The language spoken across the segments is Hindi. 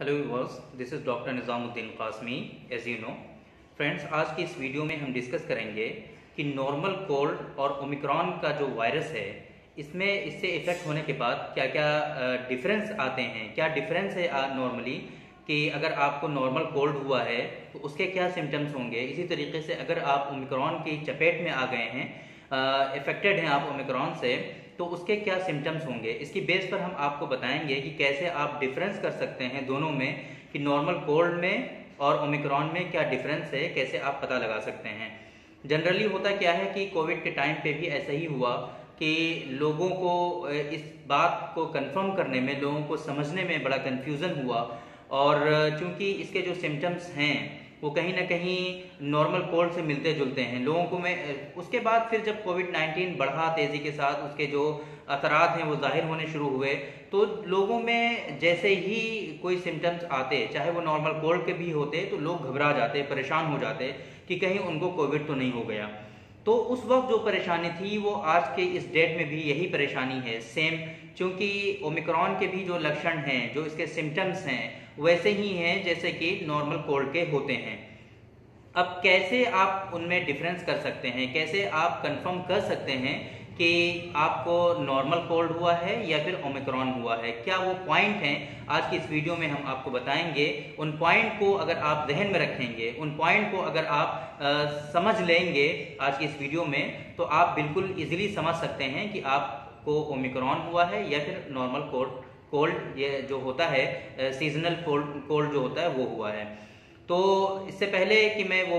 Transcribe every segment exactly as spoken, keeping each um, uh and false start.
Hello viewers, this is doctor Nizamuddin Qasmi, as you know. Friends, आज की इस वीडियो में हम डिस्कस करेंगे कि नॉर्मल कोल्ड और ओमिक्रॉन का जो वायरस है, इसमें इससे इफेक्ट होने के बाद क्या क्या डिफरेंस आते हैं, क्या डिफरेंस है नॉर्मली कि अगर आपको नॉर्मल कोल्ड हुआ है तो उसके क्या सिम्टम्स होंगे। इसी तरीके से अगर आप ओमिक्रॉन की चपेट में आ गए हैं, इफेक्टेड हैं आप ओमिक्रॉन से, तो उसके क्या सिम्टम्स होंगे। इसकी बेस पर हम आपको बताएंगे कि कैसे आप डिफरेंस कर सकते हैं दोनों में, कि नॉर्मल कोल्ड में और ओमिक्रॉन में क्या डिफरेंस है, कैसे आप पता लगा सकते हैं। जनरली होता क्या है कि कोविड के टाइम पे भी ऐसा ही हुआ कि लोगों को इस बात को कंफर्म करने में, लोगों को समझने में बड़ा कन्फ्यूज़न हुआ, और चूँकि इसके जो सिम्टम्स हैं वो कहीं ना कहीं नॉर्मल कोल्ड से मिलते जुलते हैं लोगों को में। उसके बाद फिर जब कोविड नाइन्टीन बढ़ा तेज़ी के साथ, उसके जो असरात हैं वो ज़ाहिर होने शुरू हुए, तो लोगों में जैसे ही कोई सिम्टम्स आते, चाहे वो नॉर्मल कोल्ड के भी होते, तो लोग घबरा जाते, परेशान हो जाते कि कहीं उनको कोविड तो नहीं हो गया। तो उस वक्त जो परेशानी थी वो आज के इस डेट में भी यही परेशानी है, सेम। क्योंकि ओमिक्रॉन के भी जो लक्षण हैं, जो इसके सिम्टम्स हैं, वैसे ही हैं जैसे कि नॉर्मल कोल्ड के होते हैं। अब कैसे आप उनमें डिफरेंस कर सकते हैं, कैसे आप कंफर्म कर सकते हैं कि आपको नॉर्मल कोल्ड हुआ है या फिर ओमिक्रॉन हुआ है, क्या वो पॉइंट हैं, आज की इस वीडियो में हम आपको बताएंगे। उन पॉइंट को अगर आप जहन में रखेंगे, उन पॉइंट को अगर आप आ, समझ लेंगे आज की इस वीडियो में, तो आप बिल्कुल इजीली समझ सकते हैं कि आपको ओमिक्रॉन हुआ है या फिर नॉर्मल कोल्ड कोल्ड ये जो होता है, सीजनल कोल्ड कोल्ड जो होता है वो हुआ है। तो इससे पहले कि मैं वो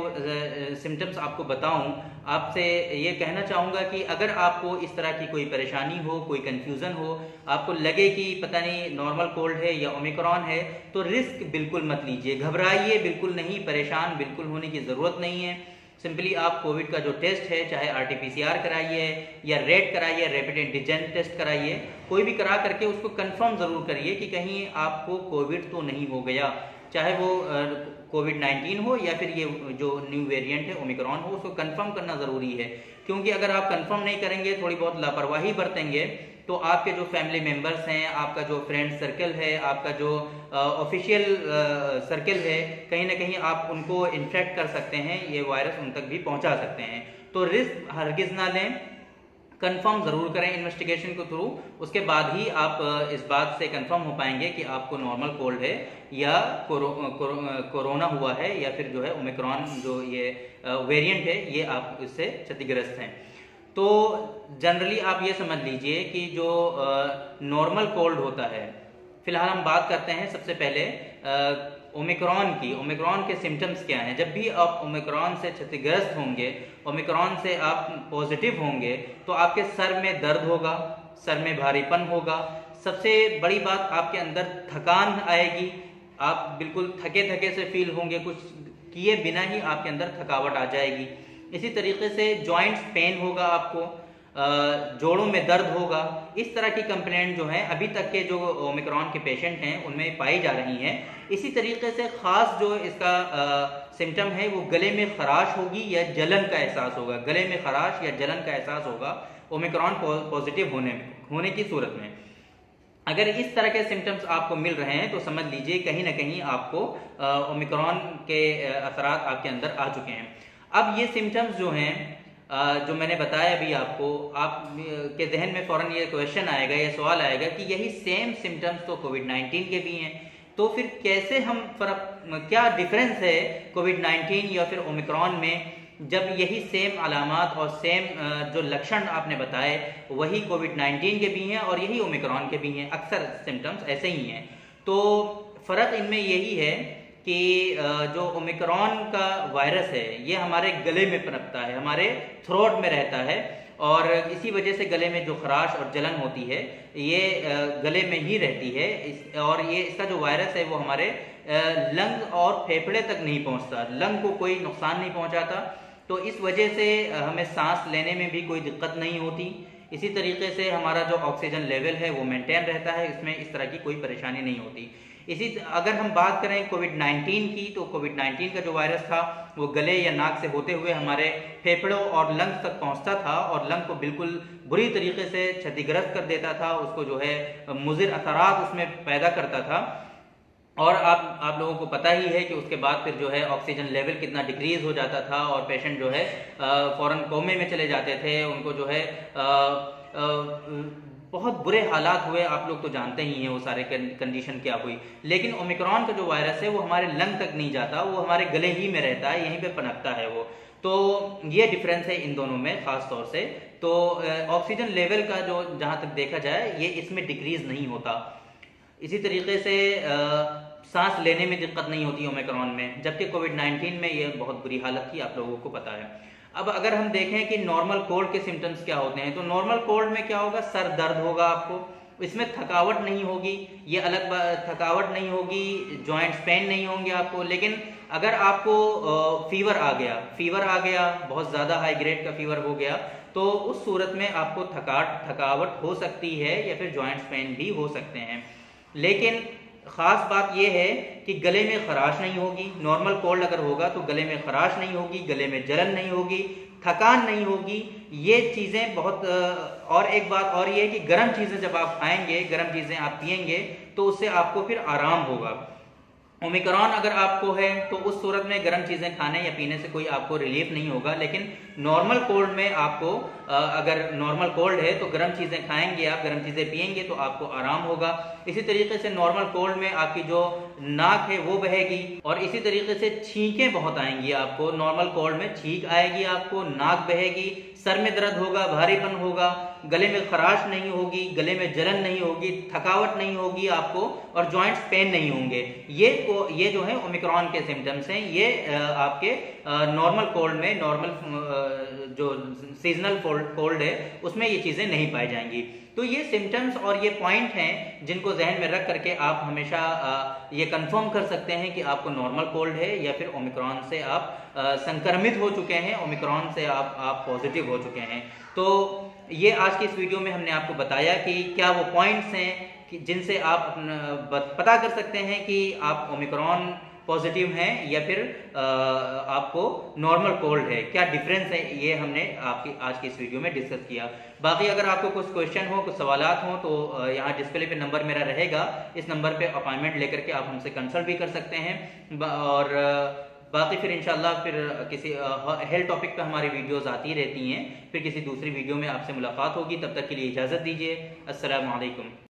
सिम्टम्स आपको बताऊं, आपसे ये कहना चाहूँगा कि अगर आपको इस तरह की कोई परेशानी हो, कोई कन्फ्यूज़न हो, आपको लगे कि पता नहीं नॉर्मल कोल्ड है या ओमिक्रॉन है, तो रिस्क बिल्कुल मत लीजिए, घबराइए बिल्कुल नहीं, परेशान बिल्कुल होने की ज़रूरत नहीं है। सिंपली आप कोविड का जो टेस्ट है, चाहे R T P C R कराइए या रेड कराइए, रैपिड एंटीजन टेस्ट कराइए, कोई भी करा करके उसको कंफर्म ज़रूर करिए कि कहीं आपको कोविड तो नहीं हो गया, चाहे वो कोविड नाइन्टीन हो या फिर ये जो न्यू वेरिएंट है ओमिक्रॉन हो, उसको कंफर्म करना ज़रूरी है। क्योंकि अगर आप कंफर्म नहीं करेंगे, थोड़ी बहुत लापरवाही बरतेंगे, तो आपके जो फैमिली मेम्बर्स हैं, आपका जो फ्रेंड सर्कल है, आपका जो ऑफिशियल सर्कल है, कहीं ना कहीं आप उनको इन्फेक्ट कर सकते हैं, ये वायरस उन तक भी पहुंचा सकते हैं। तो रिस्क हरगिज़ ना लें, कंफर्म ज़रूर करें इन्वेस्टिगेशन के थ्रू, उसके बाद ही आप इस बात से कंफर्म हो पाएंगे कि आपको नॉर्मल कोल्ड है या कोरो, कोरो, कोरोना हुआ है या फिर जो है ओमिक्रॉन जो ये वेरिएंट है, ये आप इससे क्षतिग्रस्त हैं। तो जनरली आप ये समझ लीजिए कि जो नॉर्मल कोल्ड होता है, फिलहाल हम बात करते हैं सबसे पहले ओमिक्रॉन की। ओमिक्रॉन के सिम्टम्स क्या हैं? जब भी आप ओमिक्रॉन से क्षतिग्रस्त होंगे, ओमिक्रॉन से आप पॉजिटिव होंगे, तो आपके सर में दर्द होगा, सर में भारीपन होगा, सबसे बड़ी बात आपके अंदर थकान आएगी, आप बिल्कुल थके थके से फील होंगे, कुछ किए बिना ही आपके अंदर थकावट आ जाएगी। इसी तरीके से जॉइंट्स पेन होगा, आपको जोड़ों में दर्द होगा। इस तरह की कंप्लेंट जो हैं अभी तक के जो ओमिक्रॉन के पेशेंट हैं उनमें पाई जा रही हैं। इसी तरीके से ख़ास जो इसका सिम्टम है वो गले में खराश होगी या जलन का एहसास होगा, गले में खराश या जलन का एहसास होगा ओमिक्रॉन पॉजिटिव होने होने की सूरत में। अगर इस तरह के सिम्टम्स आपको मिल रहे हैं तो समझ लीजिए कहीं ना कहीं आपको ओमिक्रॉन के असरात आपके अंदर आ चुके हैं। अब ये सिम्टम्स जो हैं, जो मैंने बताया अभी आपको, आप के जहन में फ़ौरन ये क्वेश्चन आएगा, ये सवाल आएगा कि यही सेम सिम्टम्स तो कोविड नाइन्टीन के भी हैं, तो फिर कैसे हम फर्क, क्या डिफरेंस है कोविड नाइन्टीन या फिर ओमिक्रॉन में, जब यही सेम अलामत और सेम जो लक्षण आपने बताए वही कोविड नाइन्टीन के भी हैं और यही ओमिक्रॉन के भी हैं, अक्सर सिम्टम्स ऐसे ही हैं। तो फ़र्क इनमें यही है कि जो ओमिक्रॉन का वायरस है ये हमारे गले में पनपता है, हमारे थ्रोट में रहता है, और इसी वजह से गले में जो खराश और जलन होती है ये गले में ही रहती है, और ये इसका जो वायरस है वो हमारे लंग और फेफड़े तक नहीं पहुंचता, लंग को कोई नुकसान नहीं पहुंचाता, तो इस वजह से हमें सांस लेने में भी कोई दिक्कत नहीं होती। इसी तरीके से हमारा जो ऑक्सीजन लेवल है वो मेंटेन रहता है, इसमें इस तरह की कोई परेशानी नहीं होती। इसी अगर हम बात करें कोविड नाइन्टीन की, तो कोविड नाइन्टीन का जो वायरस था वो गले या नाक से होते हुए हमारे फेफड़ों और लंग तक पहुंचता था, और लंग को बिल्कुल बुरी तरीके से क्षतिग्रस्त कर देता था, उसको जो है मुज़िर असरात उसमें पैदा करता था। और आप आप लोगों को पता ही है कि उसके बाद फिर जो है ऑक्सीजन लेवल कितना डिक्रीज हो जाता था और पेशेंट जो है फौरन कोमे में चले जाते थे, उनको जो है आ, आ, बहुत बुरे हालात हुए। आप लोग तो जानते ही हैं वो सारे कंडीशन क्या हुई। लेकिन ओमिक्रॉन का जो वायरस है वो हमारे लंग तक नहीं जाता, वो हमारे गले ही में रहता है, यहीं पे पनपता है वो। तो ये डिफरेंस है इन दोनों में खास तौर से। तो ऑक्सीजन लेवल का जो जहाँ तक देखा जाए ये इसमें डिक्रीज नहीं होता। इसी तरीके से आ, सांस लेने में दिक्कत नहीं होती ओमिक्रॉन में, जबकि कोविड नाइन्टीन में ये बहुत बुरी हालत थी, आप लोगों को पता है। अब अगर हम देखें कि नॉर्मल कोल्ड के सिम्टम्स क्या होते हैं, तो नॉर्मल कोल्ड में क्या होगा, सर दर्द होगा आपको, इसमें थकावट नहीं होगी, ये अलग थकावट नहीं होगी, जॉइंट्स पेन नहीं होंगे आपको। लेकिन अगर आपको फीवर आ गया फीवर आ गया बहुत ज़्यादा हाई ग्रेड का फीवर हो गया, तो उस सूरत में आपको थकावट थकावट हो सकती है या फिर जॉइंट्स पेन भी हो सकते हैं। लेकिन ख़ास बात यह है कि गले में खराश नहीं होगी। नॉर्मल कोल्ड अगर होगा तो गले में खराश नहीं होगी, गले में जलन नहीं होगी, थकान नहीं होगी, ये चीज़ें बहुत। और एक बात और ये है कि गर्म चीज़ें जब आप खाएंगे, गर्म चीज़ें आप पिएंगे, तो उससे आपको फिर आराम होगा। ओमिक्रॉन अगर आपको है तो उस सूरत में गर्म चीज़ें खाने या पीने से कोई आपको रिलीफ नहीं होगा। लेकिन नॉर्मल कोल्ड में आपको, अगर नॉर्मल कोल्ड है तो गर्म चीज़ें खाएंगे आप, गर्म चीज़ें पिएंगे तो आपको आराम होगा। इसी तरीके से नॉर्मल कोल्ड में आपकी जो नाक है वो बहेगी, और इसी तरीके से छींकें बहुत आएंगी आपको। नॉर्मल कोल्ड में छींक आएगी आपको, नाक बहेगी, सर में दर्द होगा, भारीपन होगा, गले में खराश नहीं होगी, गले में जलन नहीं होगी, थकावट नहीं होगी आपको, और जॉइंट्स पेन नहीं होंगे। ये को ये जो है ओमिक्रॉन के सिम्टम्स हैं। ये आपके नॉर्मल कोल्ड में, नॉर्मल जो सीजनल कोल्ड है उसमें ये चीज़ें नहीं पाई जाएंगी। तो ये सिम्टम्स और ये पॉइंट हैं जिनको जहन में रख करके आप हमेशा ये कंफर्म कर सकते हैं कि आपको नॉर्मल कोल्ड है या फिर ओमिक्रॉन से आप संक्रमित हो चुके हैं, ओमिक्रॉन से आप आप पॉजिटिव हो चुके हैं। तो ये आज के इस वीडियो में हमने आपको बताया कि क्या वो पॉइंट्स हैं कि जिनसे आप पता कर सकते हैं कि आप ओमिक्रॉन पॉजिटिव हैं या फिर आपको नॉर्मल कोल्ड है, क्या डिफरेंस है, ये हमने आपकी आज की इस वीडियो में डिस्कस किया। बाकी अगर आपको कुछ क्वेश्चन हो, कुछ सवालात हो, तो यहाँ डिस्प्ले पे नंबर मेरा रहेगा, इस नंबर पे अपॉइंटमेंट लेकर के आप हमसे कंसल्ट भी कर सकते हैं। और बाकी फिर इंशाल्लाह फिर किसी हेल्थ टॉपिक पे हमारी वीडियोस आती रहती हैं, फिर किसी दूसरी वीडियो में आपसे मुलाकात होगी। तब तक के लिए इजाज़त दीजिए। अस्सलाम वालेकुम।